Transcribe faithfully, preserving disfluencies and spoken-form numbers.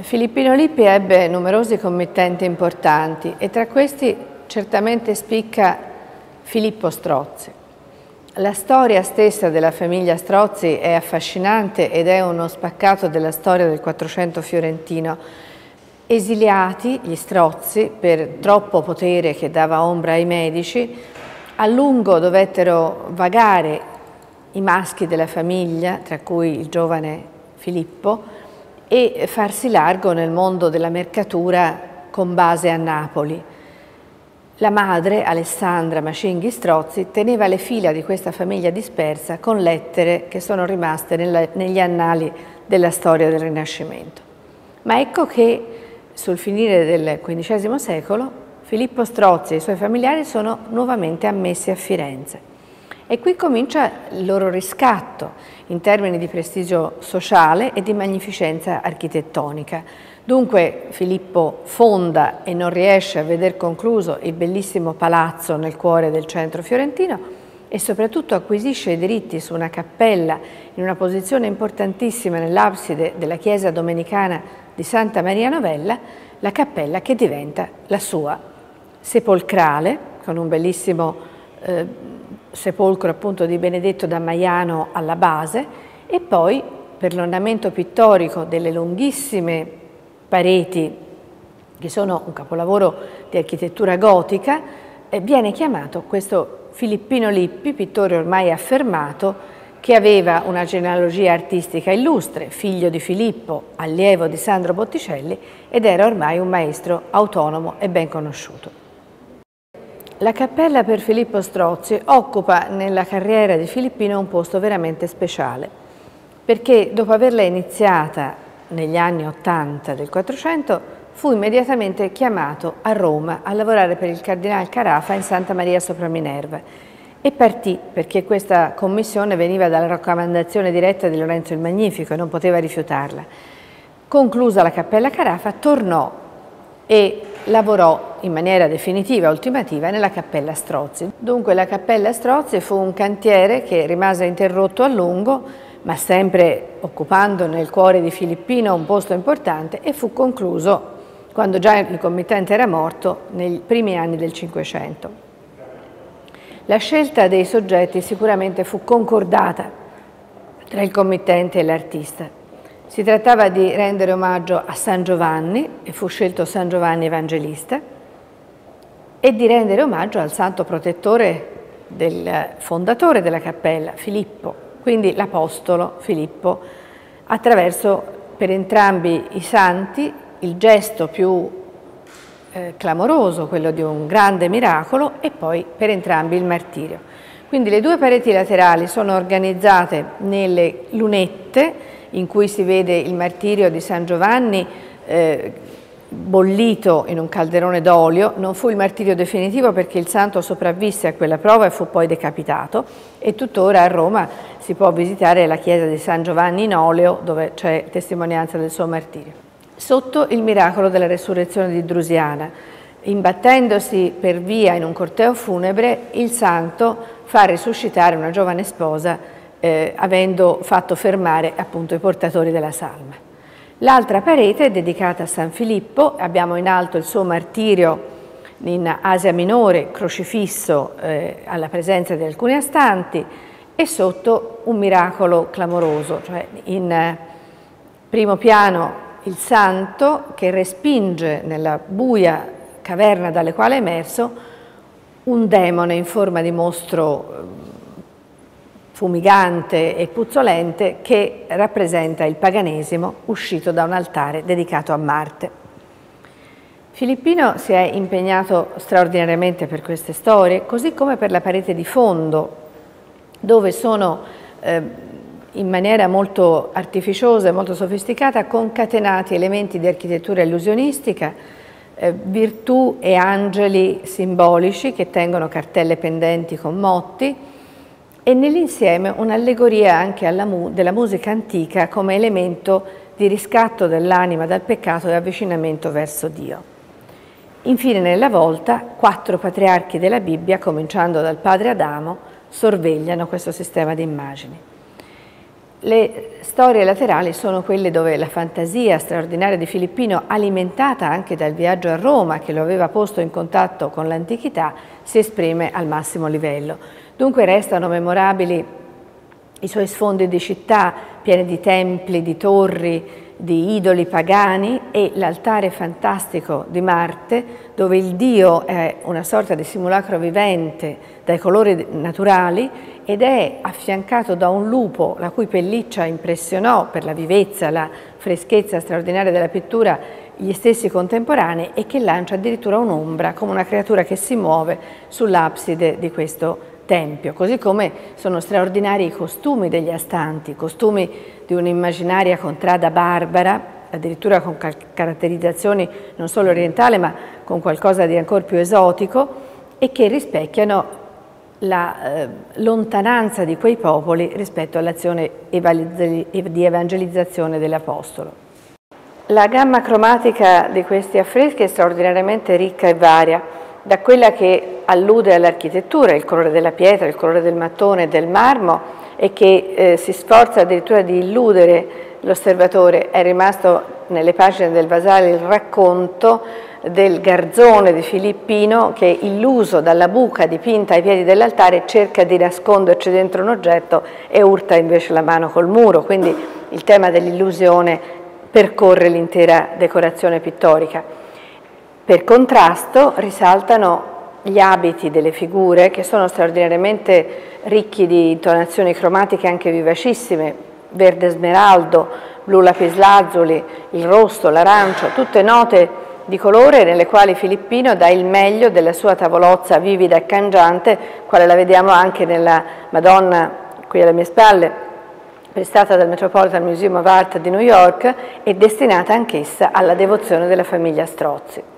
Filippino Lippi ebbe numerosi committenti importanti e tra questi certamente spicca Filippo Strozzi. La storia stessa della famiglia Strozzi è affascinante ed è uno spaccato della storia del Quattrocento fiorentino. Esiliati gli Strozzi per troppo potere che dava ombra ai Medici, a lungo dovettero vagare i maschi della famiglia, tra cui il giovane Filippo, e farsi largo nel mondo della mercatura con base a Napoli. La madre, Alessandra Macinghi-Strozzi, teneva le fila di questa famiglia dispersa con lettere che sono rimaste nella, negli annali della storia del Rinascimento. Ma ecco che sul finire del quindicesimo secolo Filippo Strozzi e i suoi familiari sono nuovamente ammessi a Firenze. E qui comincia il loro riscatto in termini di prestigio sociale e di magnificenza architettonica. Dunque Filippo fonda e non riesce a veder concluso il bellissimo palazzo nel cuore del centro fiorentino e soprattutto acquisisce i diritti su una cappella in una posizione importantissima nell'abside della chiesa domenicana di Santa Maria Novella, la cappella che diventa la sua, sepolcrale, con un bellissimo eh, sepolcro appunto di Benedetto da Maiano alla base, e poi per l'ornamento pittorico delle lunghissime pareti che sono un capolavoro di architettura gotica eh, viene chiamato questo Filippino Lippi, pittore ormai affermato che aveva una genealogia artistica illustre, figlio di Filippo, allievo di Sandro Botticelli, ed era ormai un maestro autonomo e ben conosciuto. La cappella per Filippo Strozzi occupa nella carriera di Filippino un posto veramente speciale, perché dopo averla iniziata negli anni Ottanta del Quattrocento fu immediatamente chiamato a Roma a lavorare per il Cardinal Carafa in Santa Maria Sopra Minerva e partì perché questa commissione veniva dalla raccomandazione diretta di Lorenzo il Magnifico e non poteva rifiutarla. Conclusa la cappella Carafa tornò e lavorò in maniera definitiva, ultimativa, nella Cappella Strozzi. Dunque la Cappella Strozzi fu un cantiere che rimase interrotto a lungo, ma sempre occupando nel cuore di Filippino un posto importante, e fu concluso quando già il committente era morto, nei primi anni del Cinquecento. La scelta dei soggetti sicuramente fu concordata tra il committente e l'artista. Si trattava di rendere omaggio a San Giovanni, e fu scelto San Giovanni Evangelista, e di rendere omaggio al santo protettore del fondatore della cappella, Filippo, quindi l'apostolo Filippo, attraverso per entrambi i santi il gesto più eh, clamoroso, quello di un grande miracolo, e poi per entrambi il martirio. Quindi le due pareti laterali sono organizzate nelle lunette, in cui si vede il martirio di San Giovanni eh, bollito in un calderone d'olio. Non fu il martirio definitivo perché il santo sopravvisse a quella prova e fu poi decapitato, e tuttora a Roma si può visitare la chiesa di San Giovanni in Oleo, dove c'è testimonianza del suo martirio. Sotto il miracolo della resurrezione di Drusiana, imbattendosi per via in un corteo funebre, il santo fa risuscitare una giovane sposa Eh, avendo fatto fermare appunto i portatori della salma. L'altra parete è dedicata a San Filippo, abbiamo in alto il suo martirio in Asia Minore, crocifisso eh, alla presenza di alcuni astanti, e sotto un miracolo clamoroso, cioè in eh, primo piano il santo che respinge nella buia caverna dalle quali è emerso un demone in forma di mostro eh, fumigante e puzzolente, che rappresenta il paganesimo uscito da un altare dedicato a Marte. Filippino si è impegnato straordinariamente per queste storie, così come per la parete di fondo, dove sono eh, in maniera molto artificiosa e molto sofisticata concatenati elementi di architettura illusionistica, eh, virtù e angeli simbolici che tengono cartelle pendenti con motti, e nell'insieme un'allegoria anche alla mu della musica antica come elemento di riscatto dell'anima dal peccato e avvicinamento verso Dio. Infine nella volta quattro patriarchi della Bibbia, cominciando dal padre Adamo, sorvegliano questo sistema di immagini. Le storie laterali sono quelle dove la fantasia straordinaria di Filippino, alimentata anche dal viaggio a Roma che lo aveva posto in contatto con l'antichità, si esprime al massimo livello. Dunque restano memorabili i suoi sfondi di città piene di templi, di torri, di idoli pagani e l'altare fantastico di Marte, dove il dio è una sorta di simulacro vivente dai colori naturali ed è affiancato da un lupo la cui pelliccia impressionò per la vivezza, la freschezza straordinaria della pittura gli stessi contemporanei e che lancia addirittura un'ombra come una creatura che si muove sull'abside di questo tempio, così come sono straordinari i costumi degli astanti, costumi di un'immaginaria contrada barbara, addirittura con caratterizzazioni non solo orientale ma con qualcosa di ancora più esotico e che rispecchiano la eh, lontananza di quei popoli rispetto all'azione di evangelizzazione dell'Apostolo. La gamma cromatica di questi affreschi è straordinariamente ricca e varia, da quella che allude all'architettura, il colore della pietra, il colore del mattone e del marmo e che eh, si sforza addirittura di illudere l'osservatore. È rimasto nelle pagine del Vasari il racconto del garzone di Filippino che, illuso dalla buca dipinta ai piedi dell'altare, cerca di nasconderci dentro un oggetto e urta invece la mano col muro, quindi il tema dell'illusione percorre l'intera decorazione pittorica. Per contrasto risaltano gli abiti delle figure che sono straordinariamente ricchi di intonazioni cromatiche anche vivacissime, verde smeraldo, blu lapislazzuli, il rosso, l'arancio, tutte note di colore nelle quali Filippino dà il meglio della sua tavolozza vivida e cangiante, quale la vediamo anche nella Madonna qui alle mie spalle, prestata dal Metropolitan Museum of Art di New York e destinata anch'essa alla devozione della famiglia Strozzi.